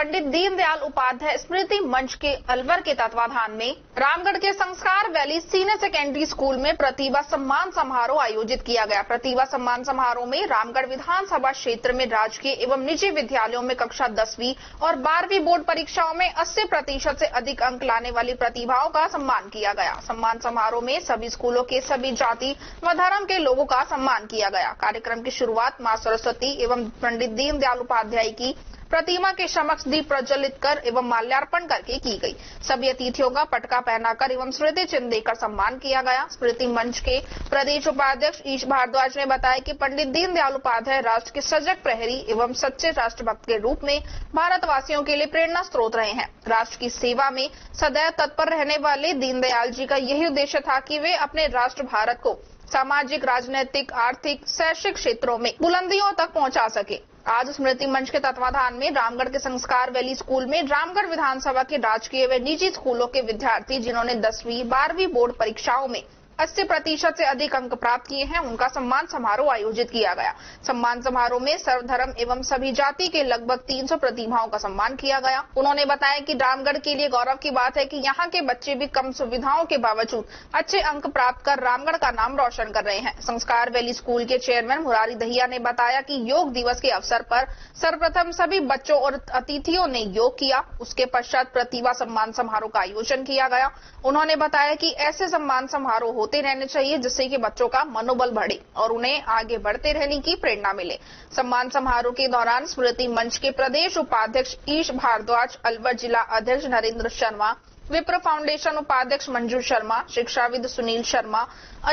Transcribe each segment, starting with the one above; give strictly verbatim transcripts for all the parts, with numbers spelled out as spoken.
पंडित दीनदयाल उपाध्याय स्मृति मंच के अलवर के तत्वाधान में रामगढ़ के संस्कार वैली सीनियर सेकेंडरी स्कूल में प्रतिभा सम्मान समारोह आयोजित किया गया। प्रतिभा सम्मान समारोह में रामगढ़ विधानसभा क्षेत्र में राजकीय एवं निजी विद्यालयों में कक्षा दसवीं और बारहवीं बोर्ड परीक्षाओं में अस्सी प्रतिशत से अधिक अंक लाने वाली प्रतिभाओं का सम्मान किया गया। सम्मान समारोह में सभी स्कूलों के सभी जाति व धर्म के लोगों का सम्मान किया गया। कार्यक्रम की शुरुआत माँ सरस्वती एवं पंडित दीनदयाल उपाध्याय की प्रतिमा के समक्ष दीप प्रज्वलित कर एवं माल्यार्पण करके की गई। सभी अतिथियों का पटका पहनाकर एवं स्मृति चिन्ह देकर सम्मान किया गया। स्मृति मंच के प्रदेश उपाध्यक्ष ईश भारद्वाज ने बताया कि पंडित दीनदयाल उपाध्याय राष्ट्र के सजग प्रहरी एवं सच्चे राष्ट्रभक्त के रूप में भारतवासियों के लिए प्रेरणा स्रोत रहे हैं। राष्ट्र की सेवा में सदैव तत्पर रहने वाले दीनदयाल जी का यही उद्देश्य था कि वे अपने राष्ट्र भारत को सामाजिक, राजनैतिक, आर्थिक, शैक्षिक क्षेत्रों में बुलंदियों तक पहुंचा सके। आज स्मृति मंच के तत्वाधान में रामगढ़ के संस्कार वैली स्कूल में रामगढ़ विधानसभा के राजकीय व निजी स्कूलों के विद्यार्थी जिन्होंने दसवीं बारहवीं बोर्ड परीक्षाओं में अस्सी प्रतिशत से अधिक अंक प्राप्त किए हैं, उनका सम्मान समारोह आयोजित किया गया। सम्मान समारोह में सर्वधर्म एवं सभी जाति के लगभग तीन सौ प्रतिभाओं का सम्मान किया गया। उन्होंने बताया कि रामगढ़ के लिए गौरव की बात है कि यहाँ के बच्चे भी कम सुविधाओं के बावजूद अच्छे अंक प्राप्त कर रामगढ़ का नाम रोशन कर रहे हैं। संस्कार वैली स्कूल के चेयरमैन मुरारी दहिया ने बताया कि योग दिवस के अवसर पर सर्वप्रथम सभी बच्चों और अतिथियों ने योग किया। उसके पश्चात प्रतिभा सम्मान समारोह का आयोजन किया गया। उन्होंने बताया कि ऐसे सम्मान समारोह रहने चाहिए जिससे कि बच्चों का मनोबल बढ़े और उन्हें आगे बढ़ते रहने की प्रेरणा मिले। सम्मान समारोह के दौरान स्मृति मंच के प्रदेश उपाध्यक्ष ईश भारद्वाज, अलवर जिला अध्यक्ष नरेंद्र शर्मा, विप्र फाउंडेशन उपाध्यक्ष मंजू शर्मा, शिक्षाविद सुनील शर्मा,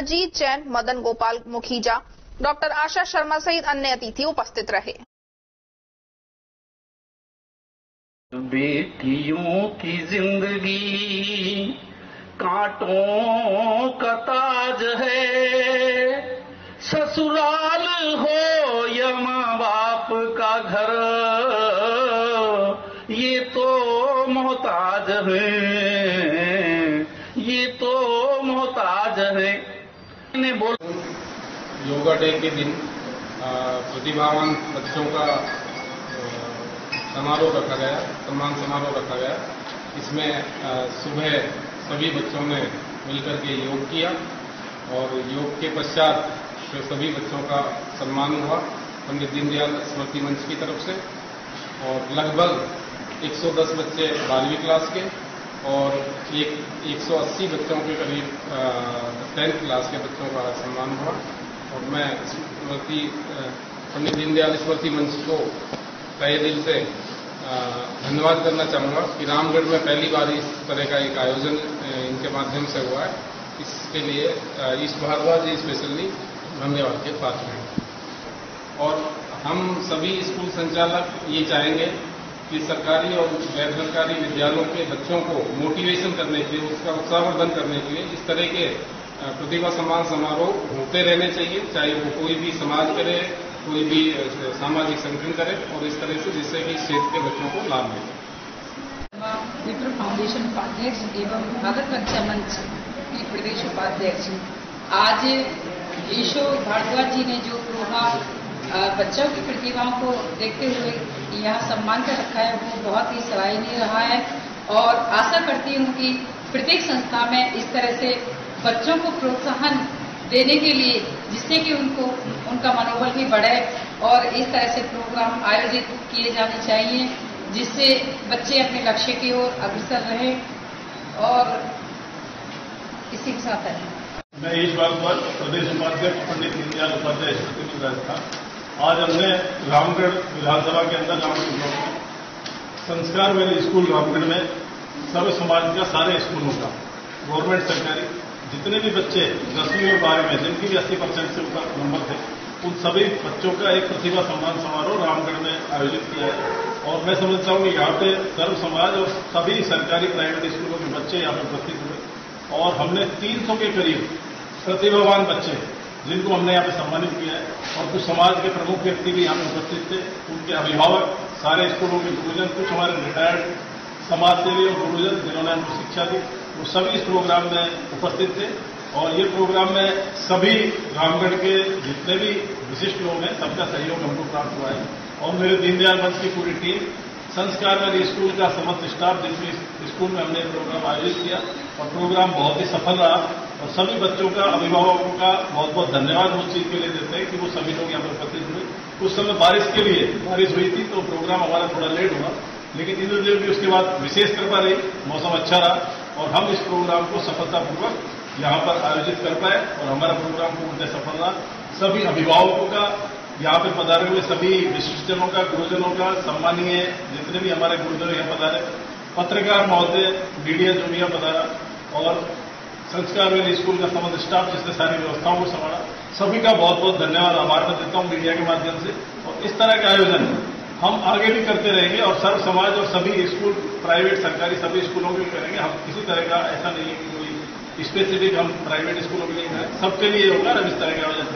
अजीत जैन, मदन गोपाल मुखीजा, डॉक्टर आशा शर्मा सहित अन्य अतिथि उपस्थित रहे। बेटियों की जिंदगी कांटों का ताज है, ससुराल हो या माँ बाप का घर, ये तो मोहताज है, ये तो मोहताज है। ने बोला योगा डे के दिन प्रतिभावान बच्चों का समारोह रखा गया, सम्मान समारोह रखा गया। इसमें सुबह सभी बच्चों ने मिलकर के योग किया और योग के पश्चात सभी बच्चों का सम्मान हुआ पंडित दीनदयाल स्मृति मंच की तरफ से। और लगभग एक सौ दस बच्चे बारहवीं क्लास के और एक 180 बच्चों के करीब टेंथ क्लास के बच्चों का सम्मान हुआ। और मैं स्मृति पंडित दीनदयाल स्मृति मंच को तहे दिल से धन्यवाद करना चाहूँगा कि रामगढ़ में पहली बार इस तरह का एक आयोजन इनके माध्यम से हुआ है। इसके लिए ईश भारद्वाज जी स्पेशली धन्यवाद के पात्र हैं। और हम सभी स्कूल संचालक ये चाहेंगे कि सरकारी और गैर सरकारी विद्यालयों के बच्चों को मोटिवेशन करने के लिए, उसका उत्साहवर्धन करने के लिए इस तरह के प्रतिभा सम्मान समारोह होते रहने चाहिए, चाहे वो कोई भी समाज करे, कोई भी सामाजिक संगठन करे, और इस तरह से जिससे कि क्षेत्र के बच्चों को लाभ मिले। विप्र फाउंडेशन उपाध्यक्ष एवं भारत रक्षा मंच की प्रदेश उपाध्यक्ष आज ईश भारद्वाज जी ने जो प्रोग्राम बच्चों की प्रतिभाओं को देखते हुए यहाँ सम्मान कर रखा है वो बहुत ही सराहनीय रहा है। और आशा करती हूँ कि प्रत्येक संस्था में इस तरह से बच्चों को प्रोत्साहन देने के लिए, जिससे कि उनको उनका मनोबल भी बढ़े, और इस तरह से प्रोग्राम आयोजित किए जाने चाहिए जिससे बच्चे अपने लक्ष्य की ओर अग्रसर रहे। और इसी के साथ है मैं इस बात पर प्रदेश उपाध्यक्ष पंडित दीनदयाल उपाध्याय स्मृति मंच। आज हमने रामगढ़ विधानसभा के अंदर रामगढ़ में संस्कार वैली स्कूल रामगढ़ में सर्व समाज का, सारे स्कूलों का, गवर्नमेंट सरकारी जितने भी बच्चे दसवीं और बारहवीं में जिनकी भी अस्सी परसेंट से ऊपर नंबर थे, उन सभी बच्चों का एक प्रतिभा सम्मान समारोह रामगढ़ में आयोजित किया है। और मैं समझता हूं कि यहाँ पे सर्व समाज और सभी सरकारी प्राइवेट स्कूलों के बच्चे यहाँ पे उपस्थित हुए और हमने तीन सौ के करीब प्रतिभावान बच्चे जिनको हमने यहाँ पे सम्मानित किया है। और कुछ समाज के प्रमुख व्यक्ति भी यहाँ उपस्थित थे, उनके अभिभावक, सारे स्कूलों के गुरुजन, कुछ हमारे रिटायर्ड समाजसेवी और गुरुजन जिन्होंने हमको शिक्षा दी, वो सभी इस प्रोग्राम में उपस्थित थे। और ये प्रोग्राम में सभी रामगढ़ के जितने भी विशिष्ट लोग हैं सबका सहयोग हमको प्राप्त हुआ है। और मेरे दीनदयाल मंच की पूरी टीम संस्कार वैली स्कूल का समस्त स्टाफ, जिसमें स्कूल में हमने प्रोग्राम आयोजित किया और प्रोग्राम बहुत ही सफल रहा और सभी बच्चों का, अभिभावकों का बहुत बहुत धन्यवाद उस चीज के लिए देते हैं कि वो सभी लोग यहाँ पर उपस्थित हुए। उस समय बारिश के लिए, बारिश हुई थी तो प्रोग्राम हमारा थोड़ा लेट हुआ, लेकिन इंद्रदेव भी उसके बाद विशेष कृपा रही, मौसम अच्छा रहा और हम इस प्रोग्राम को सफलतापूर्वक यहाँ पर आयोजित कर पाए और हमारा प्रोग्राम पूर्ण सफल रहा। सभी अभिभावकों का, यहाँ पर पधारे हुए सभी विशिष्टजनों का, गुरुजनों का, सम्मानीय जितने भी हमारे गुरुजन यहाँ पधारे, पत्रकार महोदय, मीडिया जो भी यहाँ पधारा और संस्कार वैली स्कूल का समस्त स्टाफ जिसने सारी व्यवस्थाओं को संभाला, सभी का बहुत बहुत धन्यवाद आभार मैं देता हूँ मीडिया के माध्यम से। और इस तरह के आयोजन हम आगे भी करते रहेंगे और सर्व समाज और सभी स्कूल, प्राइवेट सरकारी सभी स्कूलों के लिए करेंगे। हम किसी तरह का ऐसा नहीं है कि कोई स्पेसिफिक हम प्राइवेट स्कूलों के लिए करें, सबके लिए होगा, हम इस तरह के आयोजन